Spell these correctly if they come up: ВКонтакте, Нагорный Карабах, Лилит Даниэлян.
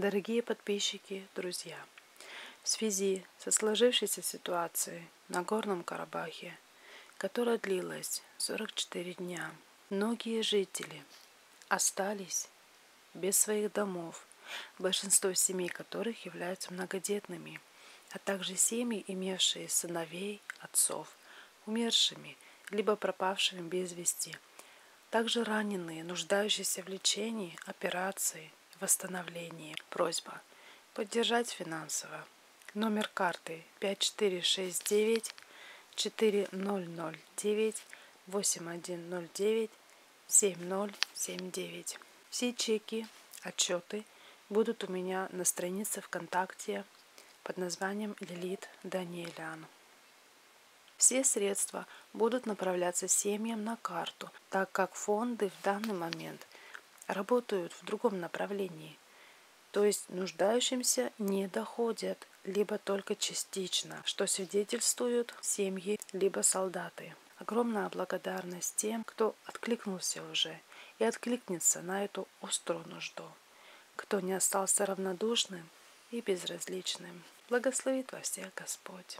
Дорогие подписчики, друзья, в связи со сложившейся ситуацией в Нагорном Карабахе, которая длилась 44 дня, многие жители остались без своих домов, большинство семей которых являются многодетными, а также семьи, имевшие сыновей, отцов, умершими, либо пропавшими без вести, также раненые, нуждающиеся в лечении, операции, восстановлении. Просьба поддержать финансово. Номер карты 5469 4009 8109 7079. Все чеки, отчеты будут у меня на странице ВКонтакте под названием Лилит Даниэлян. Все средства будут направляться семьям на карту, так как фонды в данный момент работают в другом направлении, то есть нуждающимся не доходят, либо только частично, что свидетельствуют семьи, либо солдаты. Огромная благодарность тем, кто откликнулся уже и откликнется на эту острую нужду, кто не остался равнодушным и безразличным. Благословит вас всех Господь!